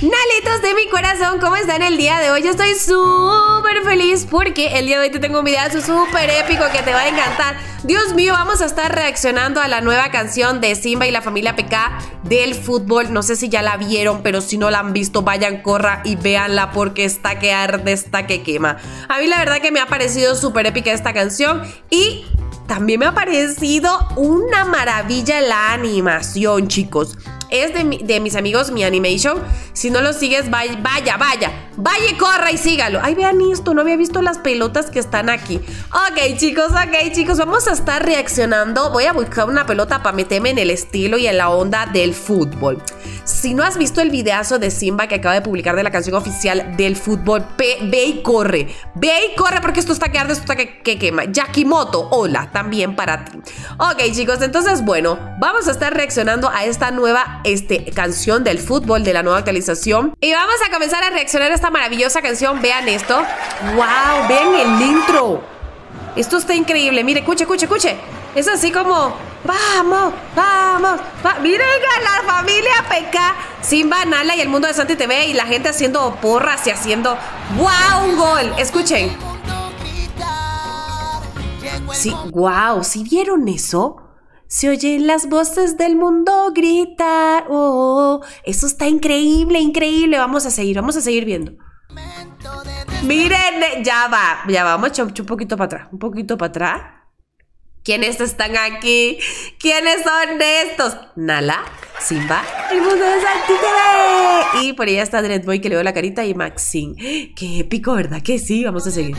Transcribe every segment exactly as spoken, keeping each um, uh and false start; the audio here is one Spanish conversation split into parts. Nalitos de mi corazón, ¿cómo están el día de hoy? Yo estoy súper feliz porque el día de hoy te tengo un videazo súper épico que te va a encantar. Dios mío, vamos a estar reaccionando a la nueva canción de Simba y la familia P K del fútbol. No sé si ya la vieron, pero si no la han visto, vayan, corra y véanla porque está que arde, está que quema. A mí la verdad que me ha parecido súper épica esta canción y también me ha parecido una maravilla la animación, chicos. Es de, mi, de mis amigos Mi Animation. Si no lo sigues, vaya, vaya, vaya, vaya y corra y sígalo. Ay, vean esto, no había visto las pelotas que están aquí. Ok, chicos, ok, chicos, vamos a estar reaccionando. Voy a buscar una pelota para meterme en el estilo y en la onda del fútbol. Si no has visto el videazo de Simba que acaba de publicar de la canción oficial del fútbol, pe, ve y corre. Ve y corre porque esto está que arde, esto está que, que quema. Yakimoto, hola, también para ti. Ok, chicos, entonces, bueno, vamos a estar reaccionando a esta nueva Este, canción del fútbol, de la nueva actualización. Y vamos a comenzar a reaccionar a esta maravillosa canción. Vean esto. ¡Wow! Vean el intro. Esto está increíble. Mire, escuche, escuche, escuche. Es así como vamos, vamos, va. Miren a la familia P K, Simba, Nala y el mundo de Santi T V. Y la gente haciendo porras y haciendo ¡wow! Un gol. Escuchen. Sí, wow. ¿Sí vieron eso? Se oyen las voces del mundo gritar. Oh, oh, eso está increíble, increíble. Vamos a seguir, vamos a seguir viendo. Miren, ya va, ya va. Vamos a echar un poquito para atrás, un poquito para atrás. ¿Quiénes están aquí? ¿Quiénes son estos? Nala, Simba, el mundo de Santi T V. Y por ahí está Dreadboy que le veo la carita y Maxine. Qué épico, ¿verdad? Que sí, vamos a seguir.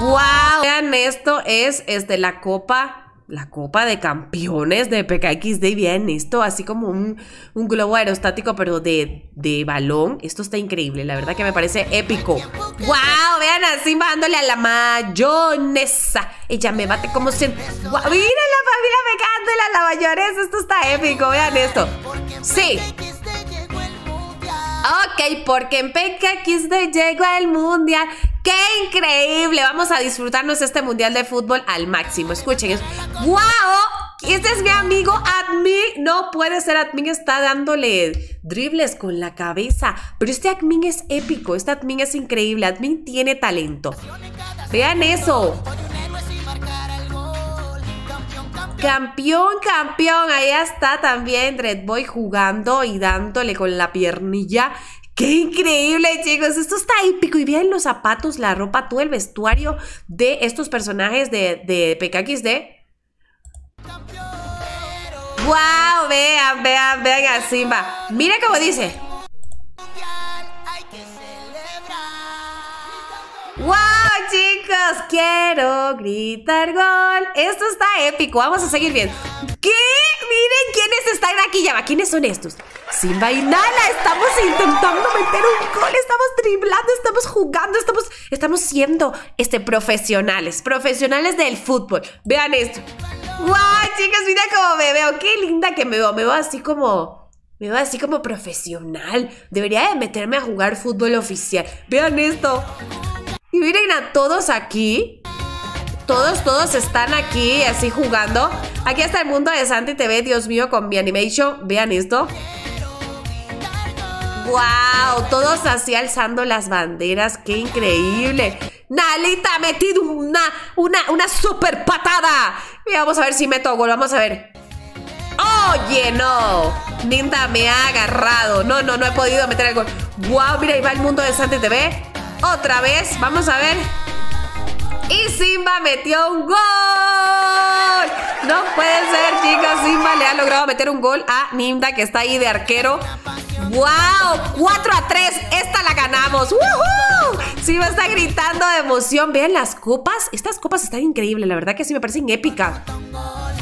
¡Wow! Vean, esto es este, la copa. La Copa de Campeones de P K X D. Bien, esto así como un, un globo aerostático, pero de, de balón. Esto está increíble, la verdad que me parece épico. ¡Wow! Vean así dándole a la mayonesa. Ella me bate como si... ¡Wow! ¡Miren la familia pegándole a la mayonesa! Esto está épico, vean esto. ¡Sí! Ok, porque en P K X D llegó el mundial. ¡Qué increíble! Vamos a disfrutarnos este mundial de fútbol al máximo. Escuchen eso. ¡Wow! Este es mi amigo Admin. No puede ser, Admin está dándole dribles con la cabeza. Pero este Admin es épico. Este Admin es increíble. Admin tiene talento. Vean eso. Campeón, campeón. Ahí está también Dreadboy jugando y dándole con la piernilla. ¡Qué increíble, chicos! Esto está épico. Y vean los zapatos, la ropa, todo el vestuario de estos personajes de, de P K X D. ¡Wow! Vean, vean, vean a Simba. Mira cómo dice. ¡Wow, chicos! Quiero gritar gol. Esto está épico. Vamos a seguir viendo. ¿Qué? Miren quiénes están aquí. Ya va. ¿Quiénes son estos? Simba y Nala, estamos intentando meter un gol, estamos driblando, estamos jugando, estamos, estamos siendo este, profesionales, profesionales del fútbol. Vean esto. ¡Guau, chicas! Mira cómo me veo, qué linda que me veo, me veo así como, me veo así como profesional. Debería de meterme a jugar fútbol oficial. Vean esto. Y miren a todos aquí. Todos, todos están aquí así jugando. Aquí está el mundo de Santi T V, Dios mío, con Mi Animation. Vean esto. ¡Wow! Todos así alzando las banderas. ¡Qué increíble! Nalita ha metido una, una, una super patada. Mira, vamos a ver si meto gol. Vamos a ver. ¡Oye, no! Ninda me ha agarrado. No, no, no he podido meter el gol. ¡Wow! Mira, ahí va el mundo de Santi T V. Otra vez. Vamos a ver. Y Simba metió un gol. No puede ser, chicos. Simba le ha logrado meter un gol a Ninda, que está ahí de arquero. ¡Wow! cuatro a tres. Esta la ganamos. ¡Woohoo! Simba está gritando de emoción. Vean las copas. Estas copas están increíbles. La verdad que sí me parecen épicas.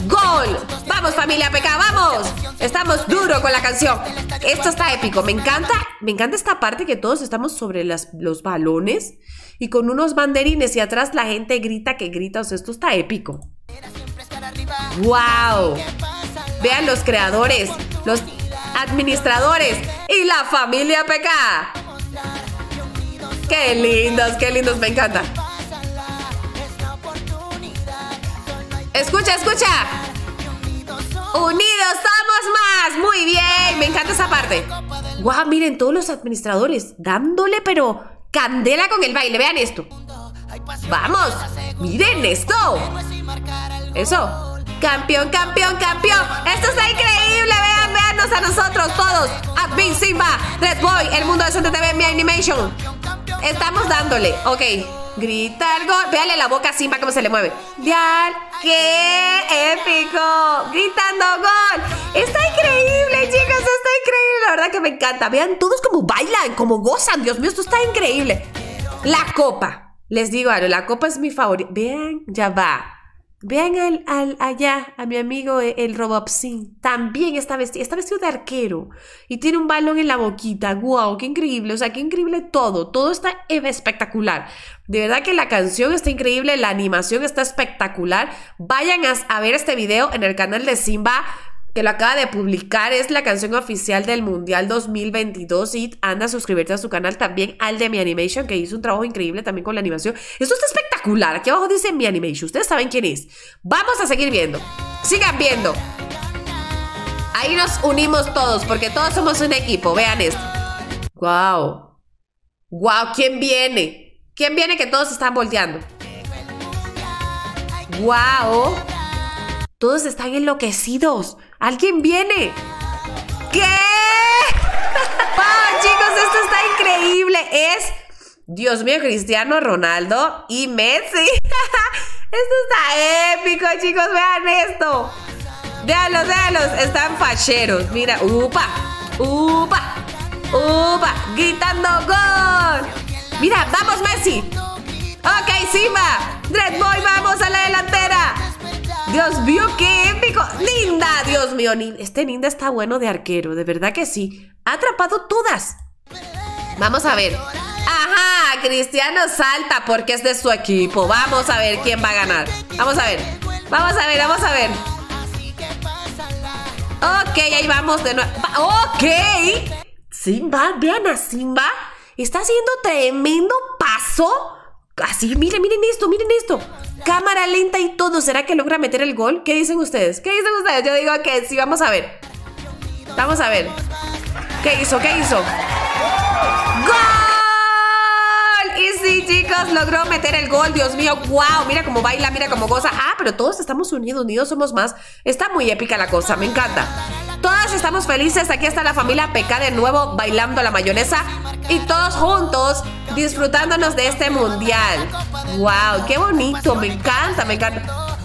¡Gol! ¡Vamos, familia P K! ¡Vamos! Estamos duro con la canción. Esto está épico. Me encanta. Me encanta esta parte que todos estamos sobre las, los balones y con unos banderines y atrás la gente grita que grita. O sea, esto está épico. ¡Wow! Vean los creadores, los administradores y la familia P K. ¡Qué lindos, qué lindos! Me encanta. Escucha, escucha. Unidos somos más. Muy bien, me encanta esa parte. Guau, wow, miren, todos los administradores dándole, pero candela con el baile. Vean esto. ¡Vamos! ¡Miren esto! Eso. ¡Campeón, campeón, campeón! ¡Esto está increíble! ¡Vean, veannos a nosotros todos! Admin, Simba, Dreadboy, el mundo de Santi T V, Mi Animation. Estamos dándole. Ok. Grita el gol. Véale la boca a Simba cómo se le mueve. ¡Dial! ¡Qué épico! ¡Gritando gol! ¡Está increíble, chicos! ¡Está increíble! La verdad que me encanta. Vean todos cómo bailan, cómo gozan. Dios mío, esto está increíble. La copa. Les digo algo, la copa es mi favorita. Vean, ya va. Vean al, al, allá a mi amigo el, el Robopsin. También está vestido, está vestido de arquero. Y tiene un balón en la boquita. ¡Guau! Wow, ¡qué increíble! O sea, qué increíble todo. Todo está espectacular. De verdad que la canción está increíble. La animación está espectacular. Vayan a, a ver este video en el canal de Simba, que lo acaba de publicar. Es la canción oficial del Mundial dos mil veintidós. Y anda a suscribirte a su canal también, al de Mi Animation, que hizo un trabajo increíble también con la animación. Esto está espectacular. Aquí abajo dice Mi Animation. Ustedes saben quién es. Vamos a seguir viendo. Sigan viendo. Ahí nos unimos todos, porque todos somos un equipo. Vean esto. Wow. Wow, ¿quién viene? ¿Quién viene que todos están volteando? Wow. Todos están enloquecidos. ¡Alguien viene! ¿Qué? ¡Wow, chicos! Esto está increíble. Es, Dios mío, Cristiano Ronaldo y Messi. Esto está épico, chicos. Vean esto. Véanlos, véanlos. Están facheros. Mira. ¡Upa! ¡Upa! ¡Upa! ¡Gritando gol! Mira, vamos, Messi. Ok, Simba. Dreadboy, vamos a la delantera. Dios mío, qué épico. Linda, Dios mío. Este Linda está bueno de arquero, de verdad que sí. Ha atrapado todas. Vamos a ver. Ajá, Cristiano salta porque es de su equipo. Vamos a ver quién va a ganar. Vamos a ver. Vamos a ver, vamos a ver. Ok, ahí vamos de nuevo. Ok. Simba, vean a Simba. Está haciendo tremendo paso. Así, miren, miren esto, miren esto. Cámara lenta y todo. ¿Será que logra meter el gol? ¿Qué dicen ustedes? ¿Qué dicen ustedes? Yo digo que sí, vamos a ver. Vamos a ver. ¿Qué hizo? ¿Qué hizo? ¡Gol! Y sí, chicos, logró meter el gol. Dios mío, wow, mira cómo baila, mira cómo goza. Ah, pero todos estamos unidos, unidos somos más. Está muy épica la cosa, me encanta. Todas estamos felices. Aquí está la familia P K de nuevo bailando la mayonesa. Y todos juntos disfrutándonos de este mundial. ¡Wow! ¡Qué bonito! Me encanta, me encanta.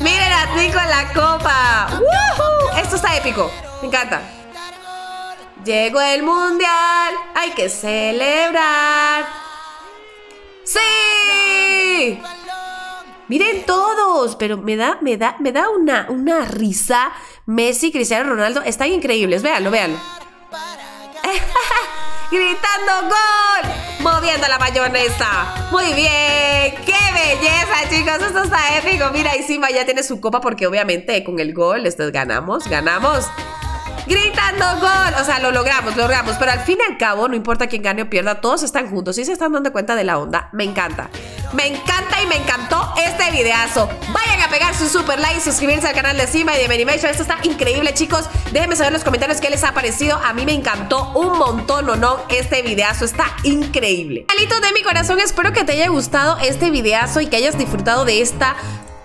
Miren a ti con la copa. ¡Woohoo! Esto está épico. Me encanta. Llegó el mundial. Hay que celebrar. ¡Sí! Miren todos, pero me da, me da, me da una, una risa. Messi, Cristiano Ronaldo, están increíbles. Véanlo, véanlo. Gritando gol, moviendo la mayonesa. Muy bien, qué belleza, chicos. Esto está épico. Mira, y Simba ya tiene su copa porque obviamente con el gol estos ganamos, ganamos. Gritando gol, o sea, lo logramos, lo logramos. Pero al fin y al cabo, no importa quién gane o pierda, todos están juntos y se están dando cuenta de la onda. Me encanta, me encanta y me encantó este videazo. Vayan a pegar su super like, suscribirse al canal de Simba y de Mi Animation. Esto está increíble, chicos. Déjenme saber en los comentarios qué les ha parecido. A mí me encantó un montón, o no, este videazo está increíble. Alitos de mi corazón, espero que te haya gustado este videazo y que hayas disfrutado de esta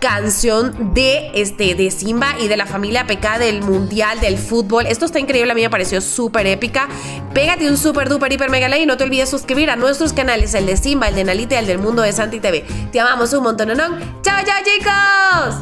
canción de, este, de Simba y de la familia P K del mundial del fútbol. Esto está increíble, a mí me pareció súper épica. Pégate un súper duper hiper mega like y no te olvides suscribir a nuestros canales, el de Simba, el de Nalita y el del mundo de Santi T V. Te amamos un montón, ¿no? ¡Chao, chao, chicos!